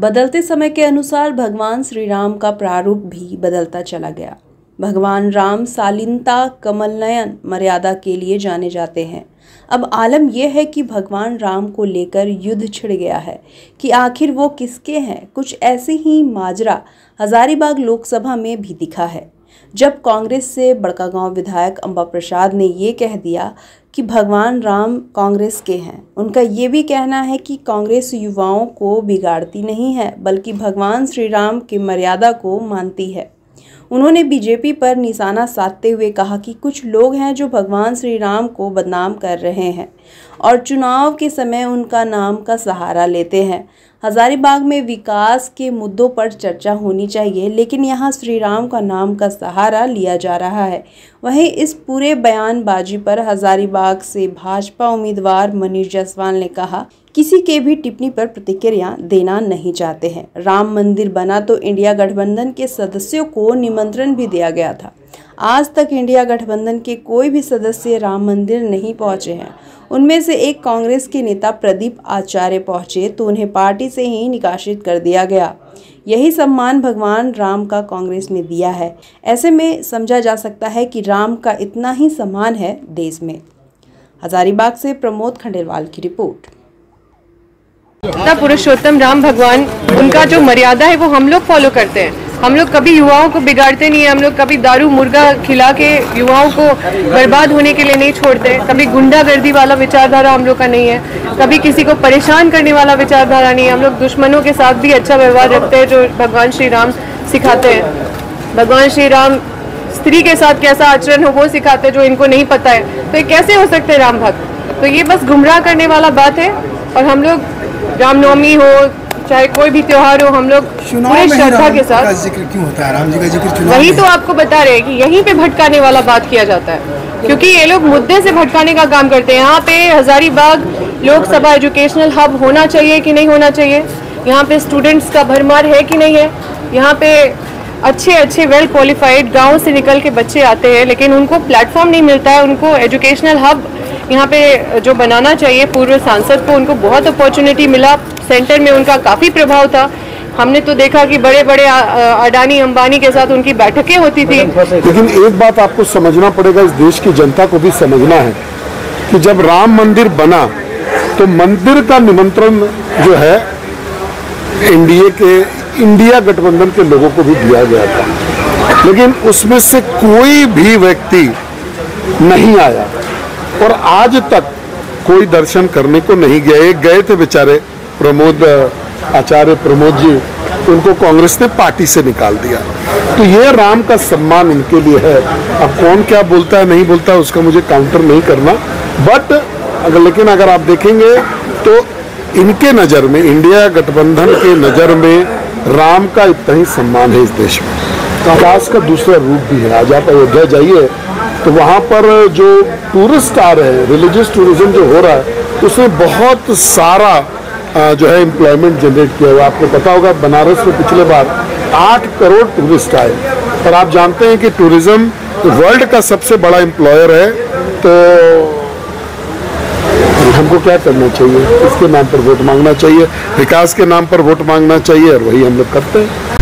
बदलते समय के अनुसार भगवान श्री राम का प्रारूप भी बदलता चला गया। भगवान राम शालीनता, कमलनयन, मर्यादा के लिए जाने जाते हैं। अब आलम यह है कि भगवान राम को लेकर युद्ध छिड़ गया है कि आखिर वो किसके हैं। कुछ ऐसे ही माजरा हजारीबाग लोकसभा में भी दिखा है, जब कांग्रेस से बड़कागांव विधायक अम्बा प्रसाद ने ये कह दिया कि भगवान राम कांग्रेस के हैं। उनका ये भी कहना है कि कांग्रेस युवाओं को बिगाड़ती नहीं है, बल्कि भगवान श्री राम की मर्यादा को मानती है। उन्होंने बीजेपी पर निशाना साधते हुए कहा कि कुछ लोग हैं जो भगवान श्री राम को बदनाम कर रहे हैं और चुनाव के समय उनका नाम का सहारा लेते हैं। हजारीबाग में विकास के मुद्दों पर चर्चा होनी चाहिए, लेकिन यहाँ श्री राम का नाम का सहारा लिया जा रहा है। वहीं इस पूरे बयानबाजी पर हजारीबाग से भाजपा उम्मीदवार मनीष जायसवाल ने कहा, किसी के भी टिप्पणी पर प्रतिक्रिया देना नहीं चाहते हैं। राम मंदिर बना तो इंडिया गठबंधन के सदस्यों को निमंत्रण भी दिया गया था। आज तक इंडिया गठबंधन के कोई भी सदस्य राम मंदिर नहीं पहुंचे हैं। उनमें से एक कांग्रेस के नेता प्रदीप आचार्य पहुंचे तो उन्हें पार्टी से ही निष्कासित कर दिया गया। यही सम्मान भगवान राम का कांग्रेस ने दिया है। ऐसे में समझा जा सकता है कि राम का इतना ही सम्मान है देश में। हजारीबाग से प्रमोद खंडेलवाल की रिपोर्ट। पुरुषोत्तम राम भगवान, उनका जो मर्यादा है वो हम लोग फॉलो करते हैं। हम लोग कभी युवाओं को बिगाड़ते नहीं है। हम लोग कभी दारू मुर्गा खिला के युवाओं को बर्बाद होने के लिए नहीं छोड़ते। कभी गुंडागर्दी वाला विचारधारा हम लोग का नहीं है। कभी किसी को परेशान करने वाला विचारधारा नहीं है। हम लोग दुश्मनों के साथ भी अच्छा व्यवहार रखते हैं, जो भगवान श्री राम सिखाते हैं। भगवान श्री राम स्त्री के साथ कैसा आचरण हो वो सिखाते हैं, जो इनको नहीं पता है। तो ये कैसे हो सकते हैं राम भक्त? तो ये बस गुमराह करने वाला बात है। और हम लोग रामनवमी हो चाहे कोई भी त्योहार हो, हम लोग पूरे श्रद्धा के साथ जिक्र क्यों होता है? राम जी का जिक्र वही तो आपको बता रहे हैं कि यहीं पे भटकाने वाला बात किया जाता है, क्योंकि ये लोग मुद्दे से भटकाने का काम करते हैं। यहाँ पे हजारीबाग लोकसभा एजुकेशनल हब होना चाहिए कि नहीं होना चाहिए? यहाँ पे स्टूडेंट्स का भरमार है कि नहीं है? यहाँ पे अच्छे अच्छे वेल क्वालिफाइड गाँव से निकल के बच्चे आते हैं, लेकिन उनको प्लेटफॉर्म नहीं मिलता है। उनको एजुकेशनल हब यहाँ पे जो बनाना चाहिए, पूर्व सांसद को उनको बहुत अपॉर्चुनिटी मिला, सेंटर में उनका काफ़ी प्रभाव था। हमने तो देखा कि बड़े बड़े अडानी अंबानी के साथ उनकी बैठकें होती थी। लेकिन एक बात आपको समझना पड़ेगा, इस देश की जनता को भी समझना है कि जब राम मंदिर बना तो मंदिर का निमंत्रण जो है इंडिया गठबंधन के लोगों को भी दिया गया था, लेकिन उसमें से कोई भी व्यक्ति नहीं आया और आज तक कोई दर्शन करने को नहीं गया। एक गए थे बेचारे प्रमोद जी, उनको कांग्रेस ने पार्टी से निकाल दिया। तो ये राम का सम्मान इनके लिए है। अब कौन क्या बोलता है नहीं बोलता है उसका मुझे काउंटर नहीं करना, बट लेकिन अगर आप देखेंगे तो इनके नज़र में, इंडिया गठबंधन के नज़र में राम का इतना ही सम्मान है इस देश में। विकास का दूसरा रूप भी है। आज आप अयोध्या जाइए तो वहाँ पर जो टूरिस्ट आ रहे हैं, रिलीजियस टूरिज्म जो हो रहा है, उसमें बहुत सारा जो है एम्प्लॉयमेंट जनरेट किया हुआ। आपको पता होगा बनारस में पिछले बार 8 करोड़ टूरिस्ट आए, और आप जानते हैं कि टूरिज्म वर्ल्ड का सबसे बड़ा एम्प्लॉयर है। तो हमको क्या करना चाहिए? इसके नाम पर वोट मांगना चाहिए, विकास के नाम पर वोट मांगना चाहिए, और वही हम लोग करते हैं।